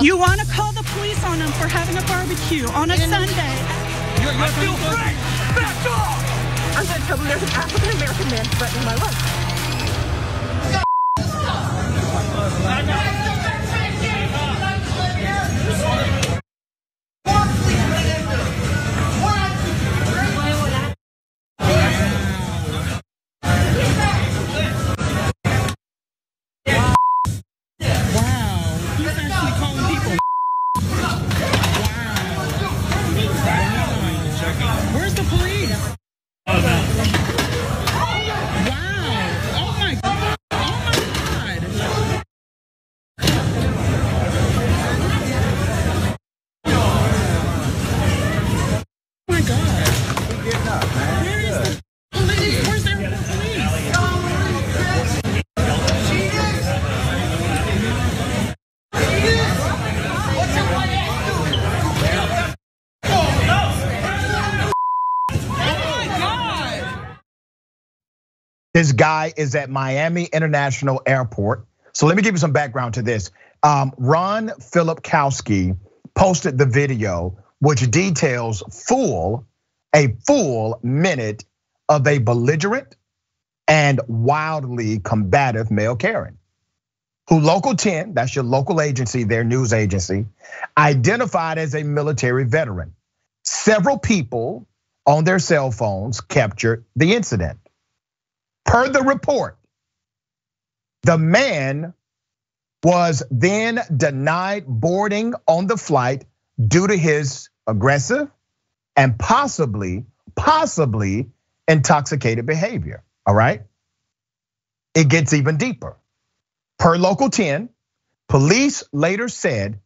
You want to call the police on them for having a barbecue on a Sunday. I feel free. Back off. I'm going to tell them there's an African-American man threatening my life. This guy is at Miami International Airport. So let me give you some background to this. Ron Filipkowski posted the video, which details a full minute of a belligerent and wildly combative male Karen, who Local 10, that's your local agency, their news agency, identified as a military veteran. Several people on their cell phones captured the incident. Per the report, the man was then denied boarding on the flight due to his aggressive and possibly intoxicated behavior, all right? It gets even deeper. Per Local 10, police later said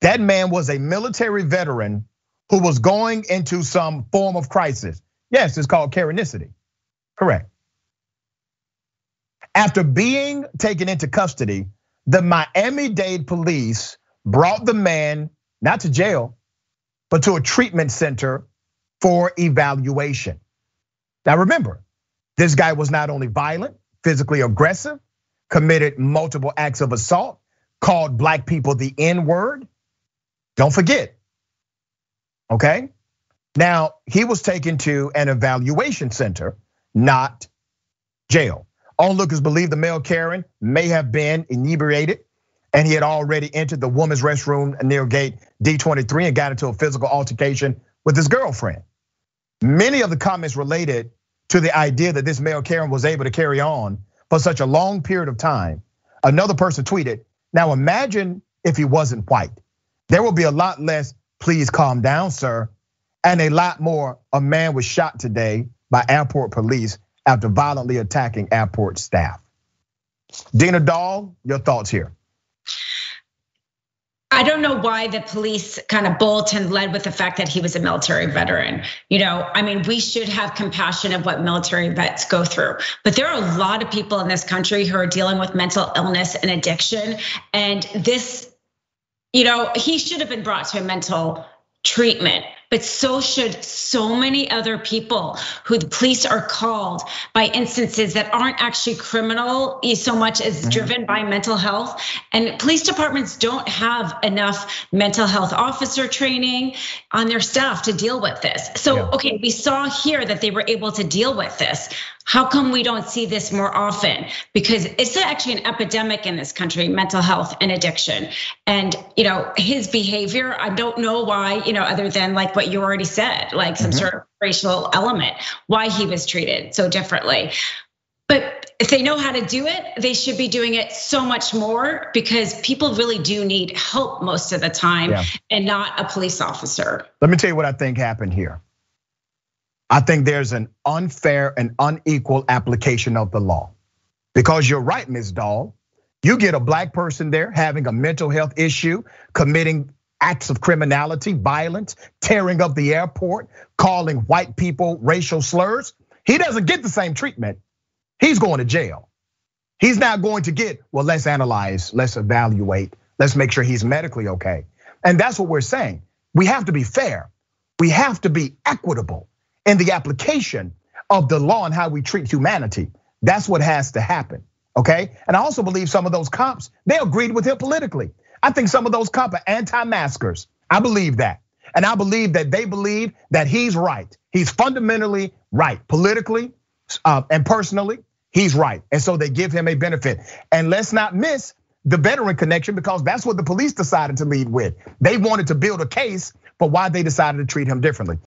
that man was a military veteran who was going into some form of crisis. Yes, it's called Karenicity, correct. After being taken into custody, the Miami-Dade police brought the man, not to jail, but to a treatment center for evaluation. Now remember, this guy was not only violent, physically aggressive, committed multiple acts of assault, called black people the N-word. Don't forget, okay? Now, he was taken to an evaluation center, not jail. Onlookers believe the male Karen may have been inebriated and he had already entered the woman's restroom near gate D23 and got into a physical altercation with his girlfriend. Many of the comments related to the idea that this male Karen was able to carry on for such a long period of time. Another person tweeted, now imagine if he wasn't white. There will be a lot less, please calm down, sir, and a lot more. A man was shot today by airport police after violently attacking airport staff. Dina Doll, your thoughts here. I don't know why the police kind of bulletin led with the fact that he was a military veteran. You know, I mean, we should have compassion of what military vets go through, but there are a lot of people in this country who are dealing with mental illness and addiction. And this, you know, he should have been brought to a mental treatment. But so should so many other people who the police are called by instances that aren't actually criminal so much as driven by mental health. And police departments don't have enough mental health officer training on their staff to deal with this. So, okay, we saw here that they were able to deal with this. How come we don't see this more often? Because it's actually an epidemic in this country, mental health and addiction. And you know, his behavior, I don't know why, you know, other than like what you already said, like some sort of racial element, why he was treated so differently. But if they know how to do it, they should be doing it so much more because people really do need help most of the time and not a police officer. Let me tell you what I think happened here. I think there's an unfair and unequal application of the law. Because you're right, Ms. Doll, you get a black person there having a mental health issue, committing acts of criminality, violence, tearing up the airport, calling white people racial slurs. He doesn't get the same treatment. He's going to jail. He's not going to get, well, let's analyze, let's evaluate, let's make sure he's medically okay. And that's what we're saying. We have to be fair. We have to be equitable in the application of the law and how we treat humanity. That's what has to happen, okay? And I also believe some of those cops, they agreed with him politically. I think some of those cops are anti-maskers. I believe that. And I believe that they believe that he's right. He's fundamentally right, politically and personally, he's right. And so they give him a benefit. And let's not miss the veteran connection, because that's what the police decided to lead with. They wanted to build a case for why they decided to treat him differently.